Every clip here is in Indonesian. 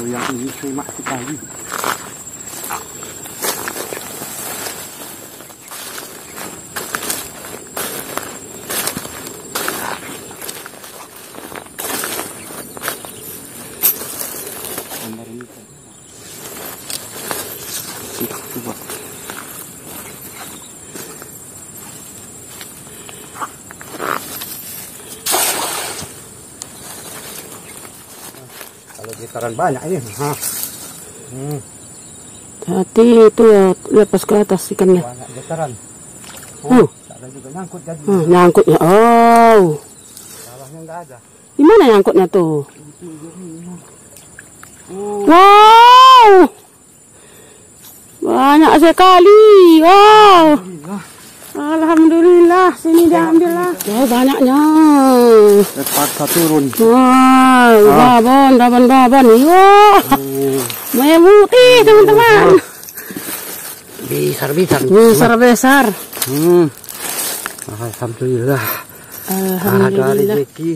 Kalau yang ini saya masuk lagi. Sekarang banyak ini. Hati itu ya pas ke atas ikannya. Banyak getaran. Ada juga nyangkut jadi. Nyangkutnya. Salahnya enggak ada. Di mana nyangkutnya tuh? Wow. Banyak sekali. Wow. Alhamdulillah, sini diambillah. Oh, banyaknya. Terpaksa turun. Wah, babon. Yo. Memutih, teman-teman. Besar. Alhamdulillah. Ada rezeki.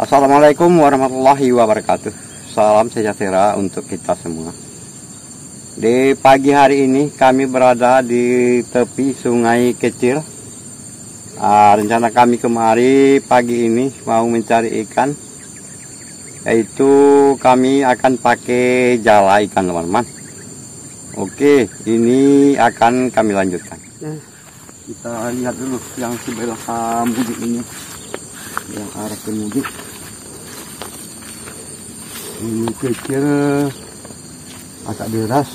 Assalamualaikum warahmatullahi wabarakatuh. Salam sejahtera untuk kita semua. Di pagi hari ini kami berada di tepi sungai kecil. Rencana kami kemari pagi ini mau mencari ikan, yaitu kami akan pakai jala ikan, teman-teman. Oke, ini akan kami lanjutkan. Kita lihat dulu yang sebelah mudik ini, yang arah ke mudik. Ini kecil agak deras.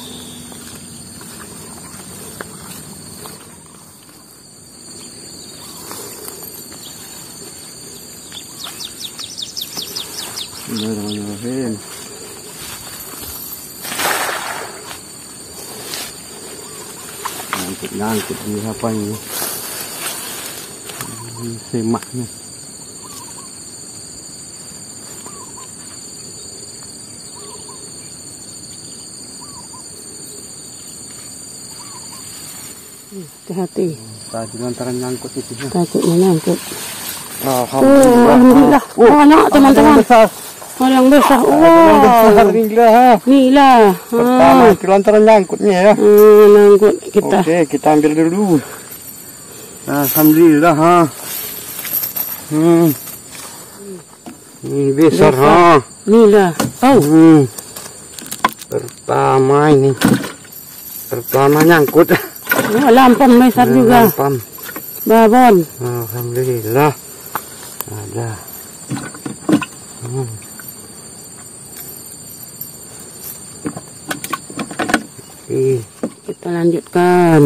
Bismillahirrahmanirrahim. Nyangkut di apa ini? Semaknya. Hati-hati. Tadi lantaran nyangkut itu. Takutnya nyangkut. Alhamdulillah. Banyak teman-teman. Ada yang besar. Inilah. Pertama lantaran nyangkutnya ya. Nyangkut kita. Oke, kita ambil dulu. Alhamdulillah. Ini besar. Inilah. Pertama ini. Pertama nyangkut. Lampam besar juga. Babon. Alhamdulillah. Ada. Kita lanjutkan.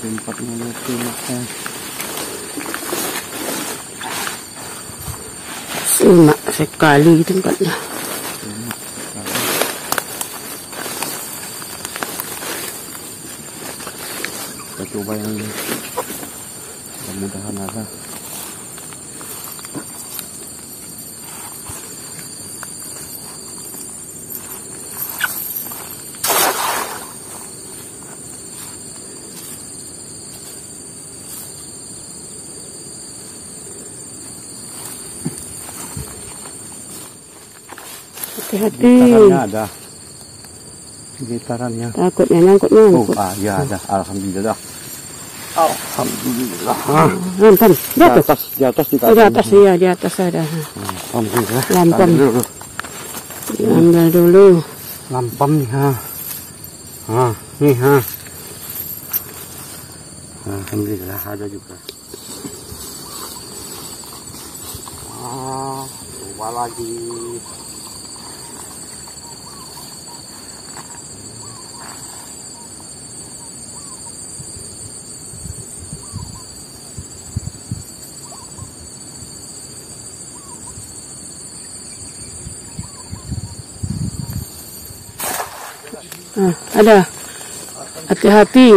Tempatnya lebih makan. Enak sekali tempatnya. Kita coba yang ini. Mudah-mudahan ada. Getarannya ada. Getarannya. Takutnya nyangkut. Ya ada. Alhamdulillah. Lampam. Di atas di atas ada. Lampam. Ambil dulu. Lampam nih. Nih. Alhamdulillah ada juga. Coba lagi. Ada, hati-hati.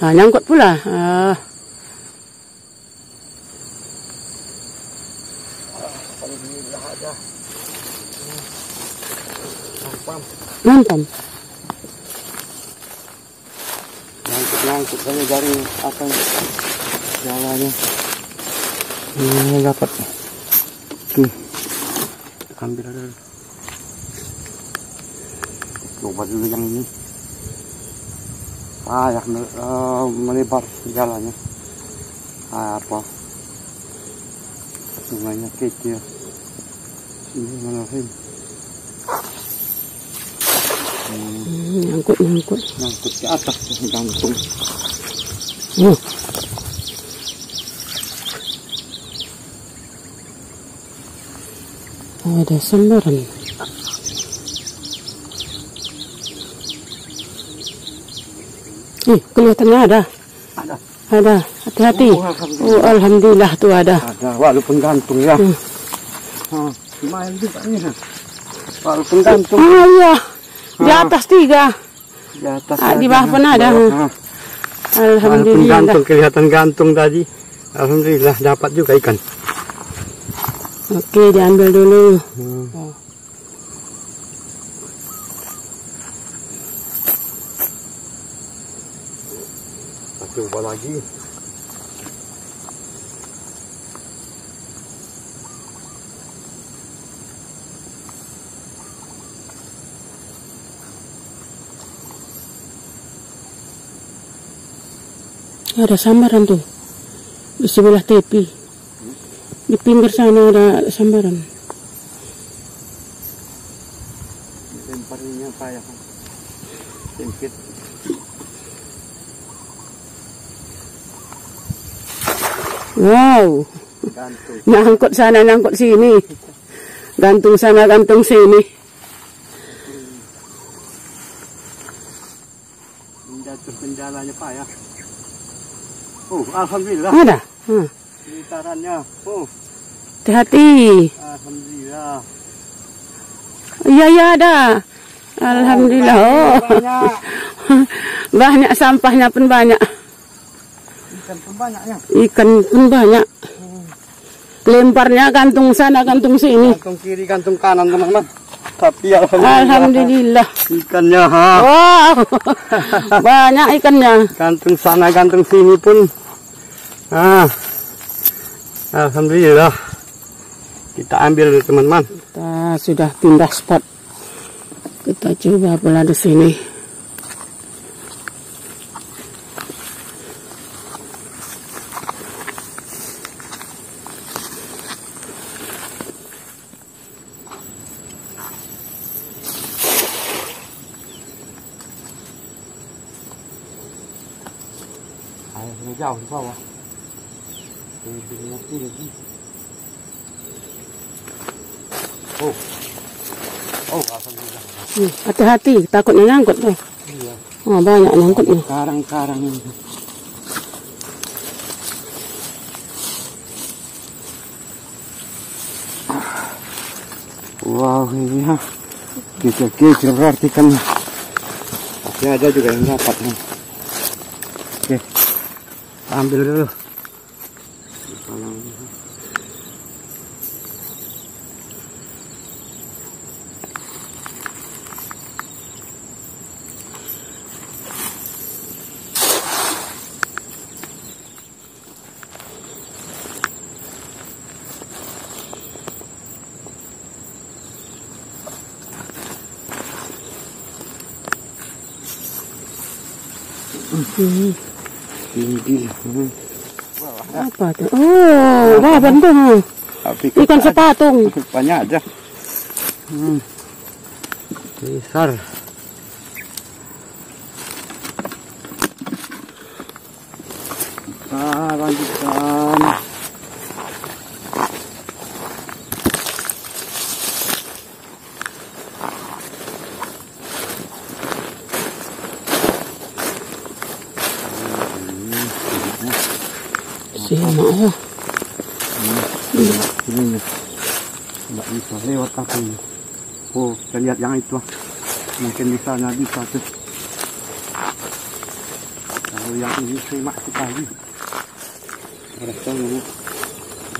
Nyangkut pula. Nyangkut, jaring apa yang jalannya ini dapat tuh, ambil aja dulu, coba dulu yang ini kayak melebar jalannya, apa sungainya kecil ini menarik. Nyangkut ke atas, gantung. Ada sembaran. Kelihatannya ada. Ada. Hati-hati. Oh, alhamdulillah tuh ada. Walaupun gantung ya. Lumayan juga ini. Walaupun gantung. Iya. Di atas tiga, di atas, di bawah pun ada. Alhamdulillah, gantung, kelihatan gantung tadi. Alhamdulillah dapat juga ikan. Oke, diambil dulu. Coba lagi. Ada sambaran tuh di sebelah tepi, di pinggir sana ada sambaran. Lemparnya payah sempit. Wow, gantung. Nyangkut sana nyangkut sini, gantung sana gantung sini. Jatuh penjalanya payah. Alhamdulillah. Ada. Lingkarannya. Hati-hati. Alhamdulillah. Iya ada. Alhamdulillah. Banyak. Banyak sampahnya pun banyak. Ikan pun banyaknya. Ikan pun banyak. Lemparnya gantung sana, gantung sini. Gantung kiri, gantung kanan, teman-teman. Tapi alhamdulillah ikannya banyak ikannya, gantung sana gantung sini pun. Alhamdulillah kita ambil teman-teman, kita sudah pindah spot, kita coba pula di sini. Airnya jauh di bawah. Alhamdulillah. Hati-hati, takutnya nyangkut tuh. Iya. Banyak nyangkut nih. Karang-karang ini. Wow, ini ya. Kecil-kecil berarti kan. Tapi ada juga yang dapat nih. Oke. Ambil dulu. Apa tuh? Bentung. Ikan sepatung. Banyak aja. Besar. Kita lanjutkan. Nggak bisa lewat kakinya. Kita lihat yang itu, mungkin bisa nanti satu. Kalau yang ini saya masuk lagi.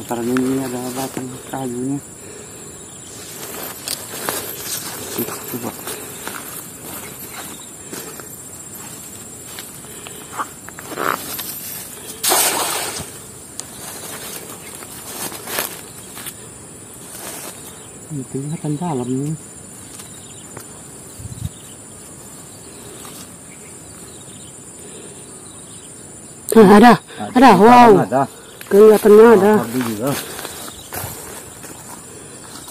Antara ini ada batang kayunya. Coba. kelihatan dalam nih. Nah, ada, wow. Kelihatannya ada.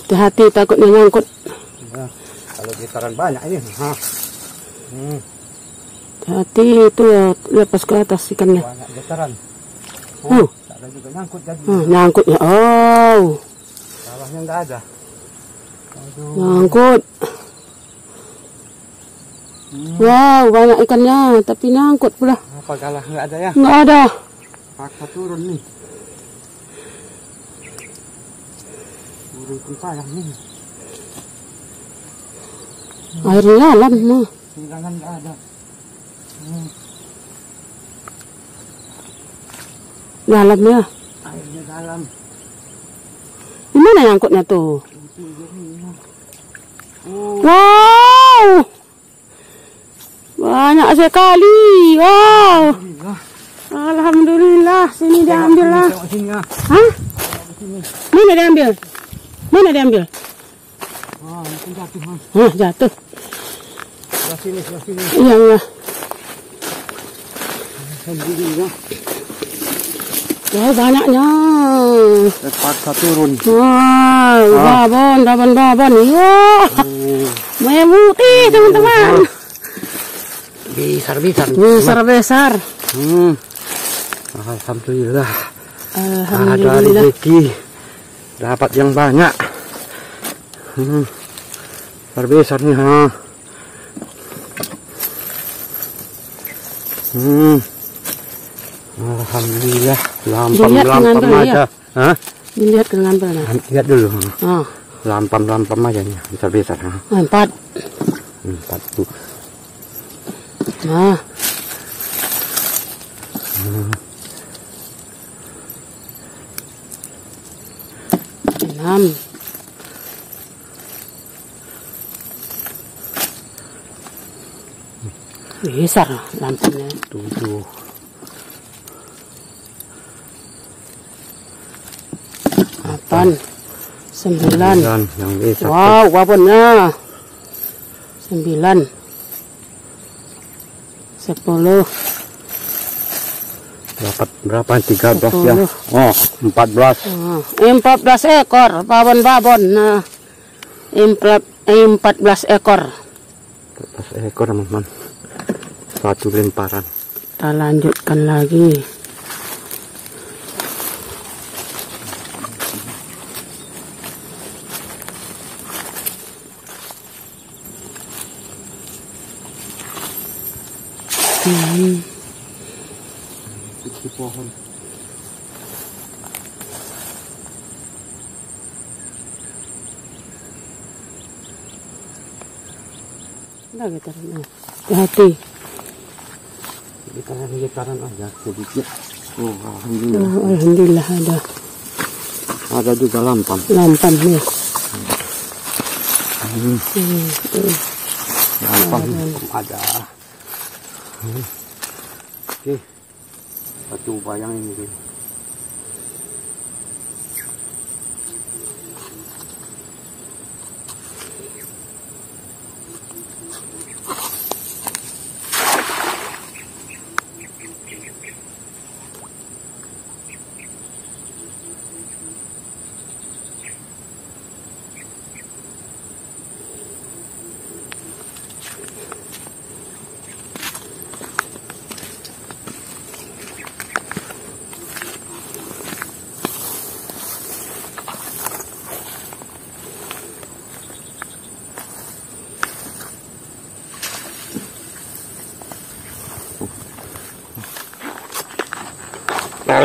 Hati-hati, takutnya nyangkut. Ya, kalau getaran banyak ini. Hati-hati, itu lepas ke atas ikannya. Banyak getaran. Oh, ada juga nyangkut jadi. Nyangkut ya, oh. Salahnya nggak ada. Aduh. Nyangkut. Wow, banyak ikannya, tapi nyangkut pula. Apa kalah nggak ada ya? Nggak ada. Paksa turun nih. Turun kempayang nih. Air lalam mah. Silangan nggak ada. Dalamnya. Airnya dalam. Di mana nyangkutnya tuh? Wow. Banyak sekali, wow. Alhamdulillah, sini diambil lah. Hah? Mana diambil? Wah, jatuh mas. Jatuh. Sebelah sini. Iya. Alhamdulillah. Wah, banyaknya. Terpaksa turun. Wah, babon. Wah, mewutih teman-teman. Besar. Alhamdulillah. Ada rezeki, dapat yang banyak. Besar nih. Alhamdulillah. Lampam aja. Hah? Dilihat ke lampam. Lihat dulu. Lampam aja nih, besar. Empat tuh. Nah. Besar lampanya. 7. Delapan. 9. Yang besar. Wow, babonnya. 9. 10. Dapat berapa? 13 10. Ya. 14. 14 ekor babon. Nah. 14 ekor. 14 ekor, teman-teman. Satu lemparan. Kita lanjutkan lagi. Di pohon. Udah getaran. Hati. Getaran aja sedikit. Oh, alhamdulillah. Ada. Ada juga lampam. Lampamnya. Lampam ada. Oke, satu bayang ini.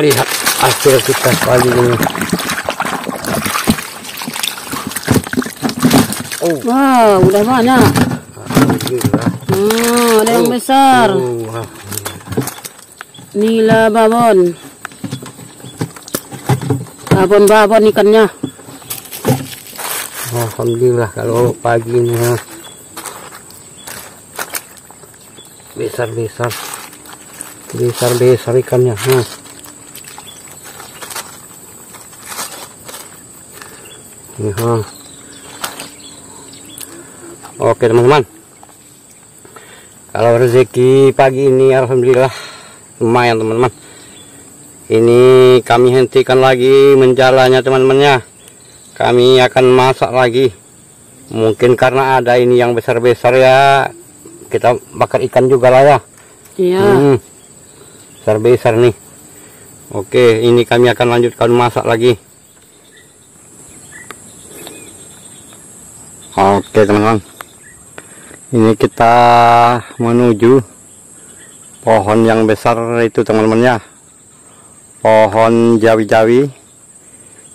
Lihat hasil kita kali ini. Wow, udah banyak. Ada yang besar. Nila babon. Babon ikannya. Alhamdulillah kalau paginya besar ikannya. Oke teman-teman, kalau rezeki pagi ini alhamdulillah lumayan teman-teman. Ini kami hentikan lagi menjalannya teman-temannya. Kami akan masak lagi. Mungkin karena ada ini yang besar-besar ya, kita bakar ikan juga lah ya. Iya. Besar-besar nih. Oke, ini kami akan lanjutkan masak lagi. Oke teman-teman, ini kita menuju pohon yang besar itu teman-temannya, pohon jawi-jawi.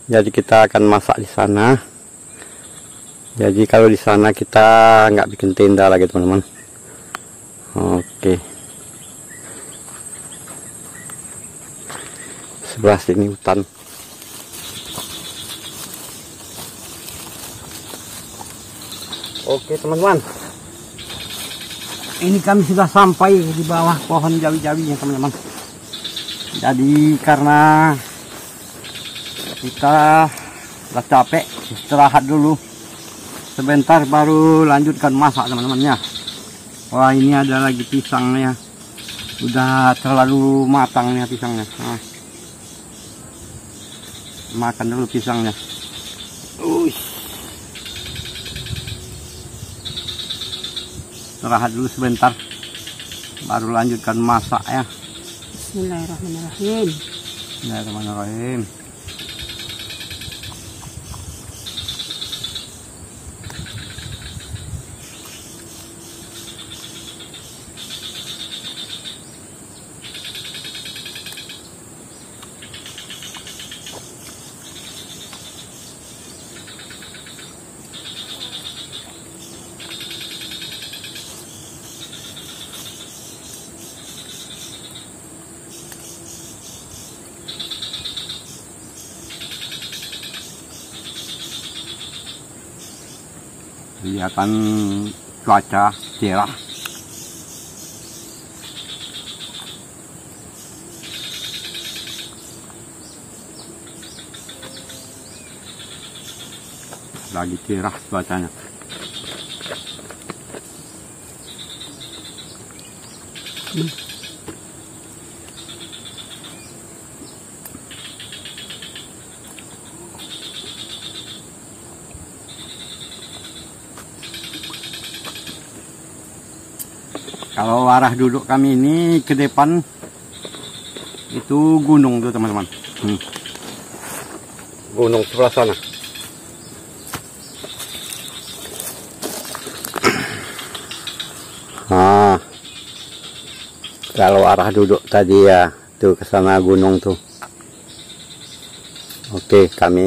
Jadi kita akan masak di sana. Jadi kalau di sana kita nggak bikin tenda lagi teman-teman. Oke. Sebelah sini hutan. Oke teman-teman, ini kami sudah sampai di bawah pohon jawi-jawinya teman-teman. Jadi karena kita sudah capek, istirahat dulu sebentar baru lanjutkan masak teman-temannya. Wah, ini ada lagi pisangnya, udah terlalu matangnya pisangnya. Nah, makan dulu pisangnya. Istirahat dulu sebentar baru lanjutkan masak ya. Bismillahirrahmanirrahim. Bismillahirrahmanirrahim. Kelihatan cuaca cerah. Lagi cerah cuacanya. Kalau arah duduk kami ini ke depan itu gunung tuh teman-teman. Gunung sebelah sana. Nah, kalau arah duduk tadi ya tuh ke sana gunung tuh. Oke, kami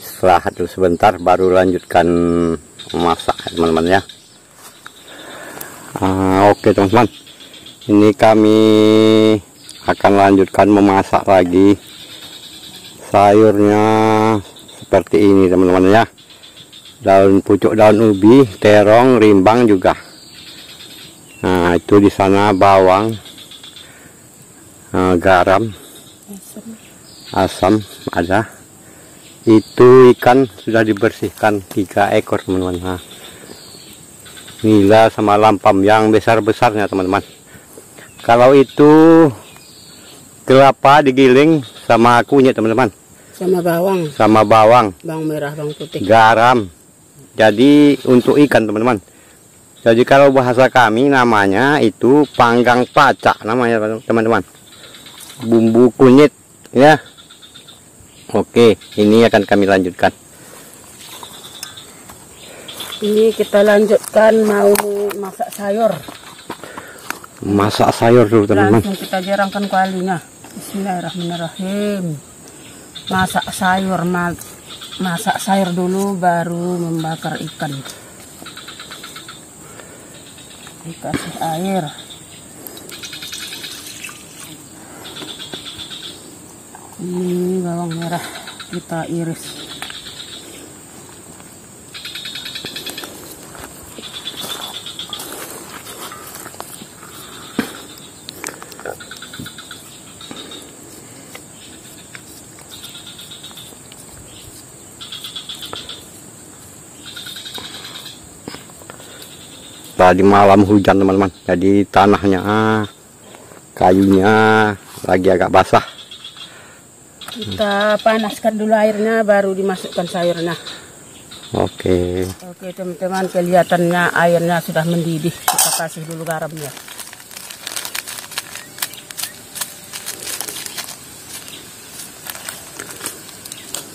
istirahat dulu sebentar baru lanjutkan memasak teman-teman ya. Oke teman-teman, ini kami akan lanjutkan memasak lagi. Sayurnya seperti ini teman-teman ya, daun pucuk, daun ubi, terong, rimbang juga. Nah itu di sana bawang, garam, asam ada. Itu ikan sudah dibersihkan 3 ekor teman-teman. Nah, nila sama lampam yang besar-besarnya teman-teman. Kalau itu kelapa digiling sama kunyit teman-teman, sama bawang, bawang merah, bawang putih, garam. Jadi untuk ikan teman-teman, jadi kalau bahasa kami namanya itu panggang pacak namanya teman-teman, bumbu kunyit ya. Oke, ini akan kami lanjutkan. Ini kita lanjutkan mau masak sayur. Masak sayur dulu teman-teman. Langsung kita jarangkan kualinya. Bismillahirrahmanirrahim. Masak sayur dulu baru membakar ikan. Dikasih air. Ini bawang merah kita iris. Tadi malam hujan teman-teman, jadi tanahnya, kayunya lagi agak basah. Kita panaskan dulu airnya, baru dimasukkan sayurnya. Oke. Oke teman-teman, kelihatannya airnya sudah mendidih. Kita kasih dulu garamnya.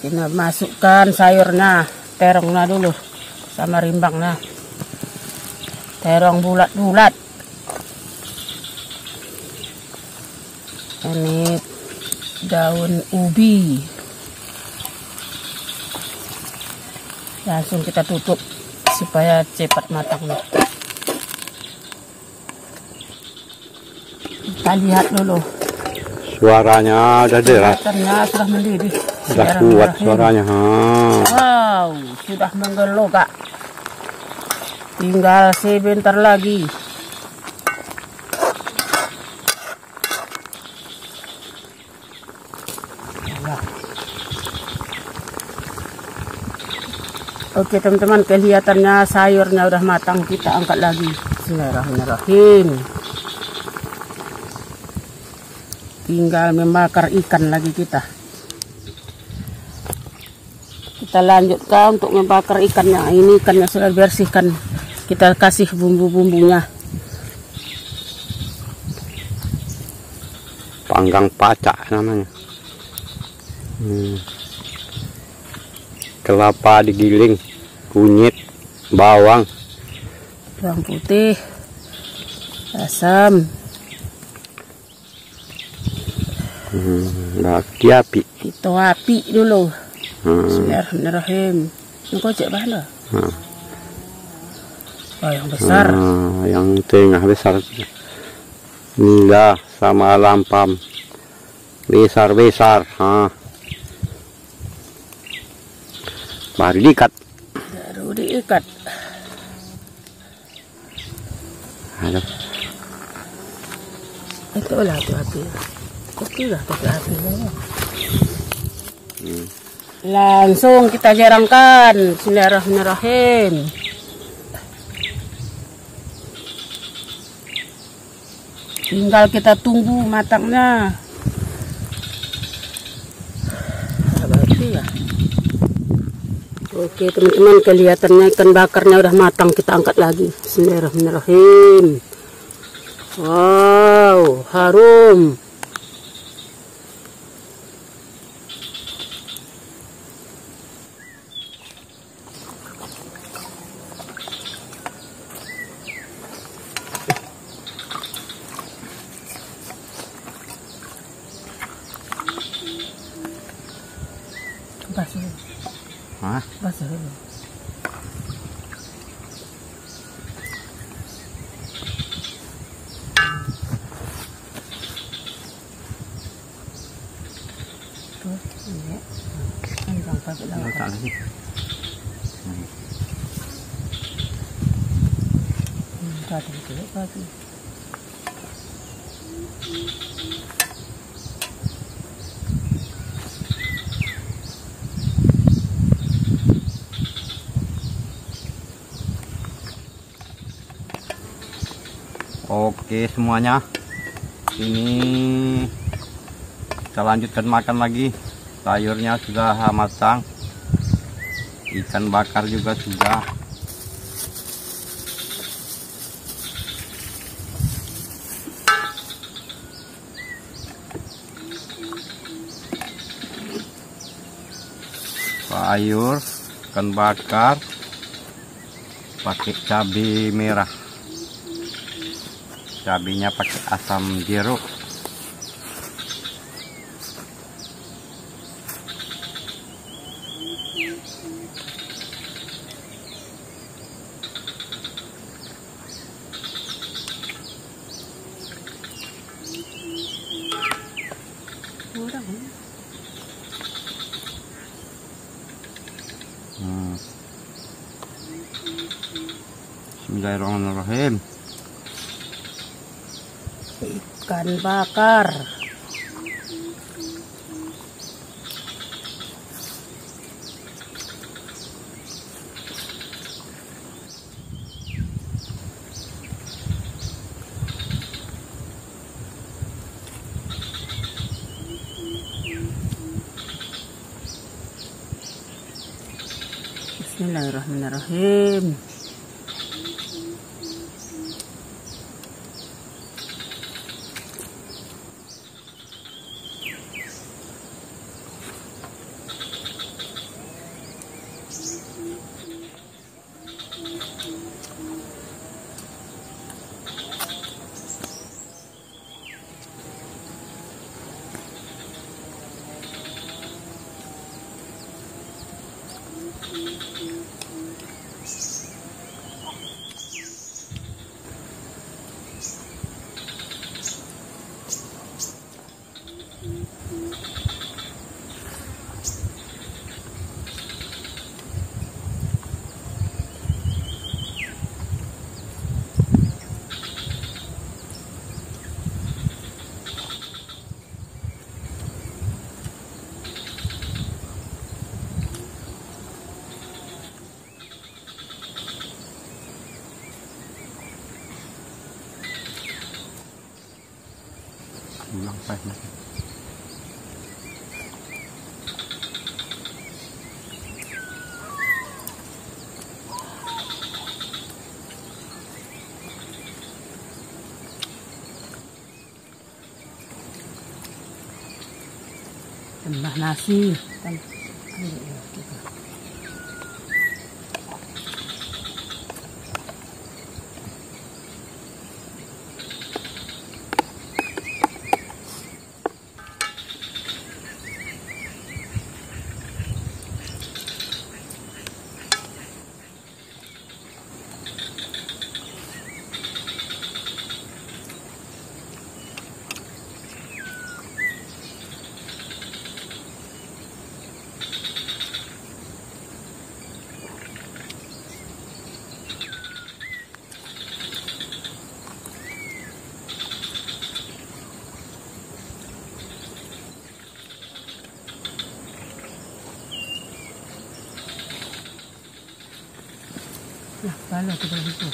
Kita masukkan sayurnya, terongnya dulu, sama rimbangnya. Terong bulat-bulat. Ini daun ubi. Langsung kita tutup supaya cepat matang. Kita lihat dulu. Suaranya ada deras. Suaranya sudah mendidih. Sudah kuat suaranya. Wow, sudah menggelogak. Tinggal sebentar lagi. Oke teman-teman, kelihatannya sayurnya udah matang, kita angkat lagi. Bismillahirrahmanirrahim. Tinggal membakar ikan lagi kita. Kita lanjutkan untuk membakar ikannya. Ini ikannya sudah dibersihkan. Kita kasih bumbu-bumbunya. Panggang pacak namanya. Kelapa digiling, kunyit, bawang putih, asam. Kita api dulu. Bismillahirrahmanirrahim. Ini kocek bahan lah. Oh, yang besar. Yang tengah besar. Nila sama lampam. Besar-besar. Baru diikat. Ada. Itu lah tuh api. Koki lah pakai apinya. Langsung kita jarangkan. Bismillahirrahmanirrahim. Tinggal kita tunggu matangnya. Oke teman-teman, kelihatannya ikan bakarnya udah matang, kita angkat lagi. Bismillahirrahmanirrahim. Wow, harum. Basah dulu. Tuh, ini. Ini bangka belakang. Letak lagi. Tadi dulu lagi. Oke semuanya, ini kita lanjutkan makan lagi. Sayurnya sudah matang, ikan bakar juga sudah. Sayur ikan bakar pakai cabai merah. Cabainya pakai asam jeruk. Bismillahirrahmanirrahim. Ikan bakar. Bismillahirrahmanirrahim. Ulang pakai tambah nasi lah, balik ke balik itu.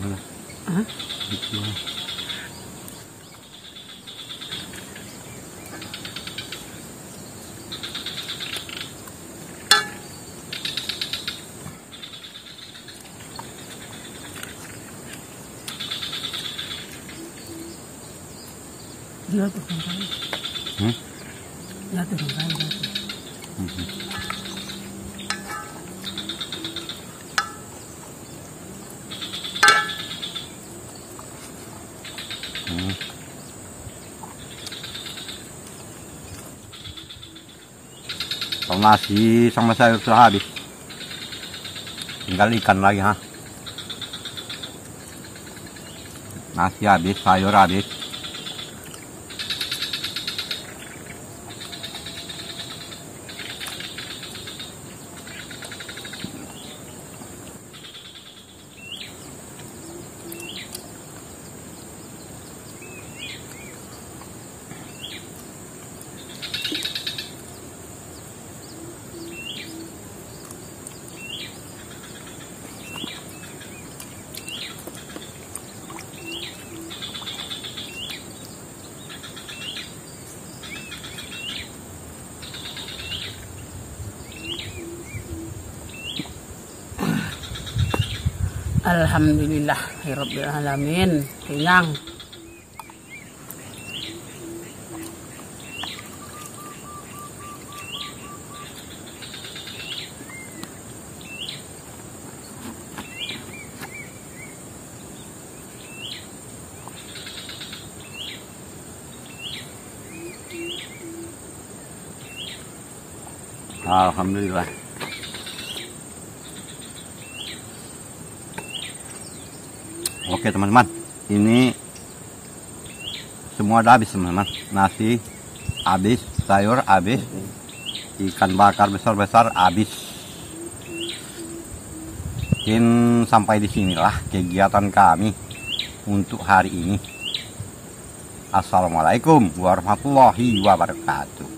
Mana? Hah? Di mana? Dia tuh kan kali. Hah? Dia tuh kan kali. Kalau nasi sama sayur sudah habis, tinggal ikan lagi. Nasi habis, sayur habis. Alhamdulillah, Rabbil Alamin, kenyang. Alhamdulillah. Oke teman-teman, ini semua udah habis teman-teman. Nasi habis, sayur habis, ikan bakar besar-besar habis. Mungkin sampai di sinilah kegiatan kami untuk hari ini. Assalamualaikum warahmatullahi wabarakatuh.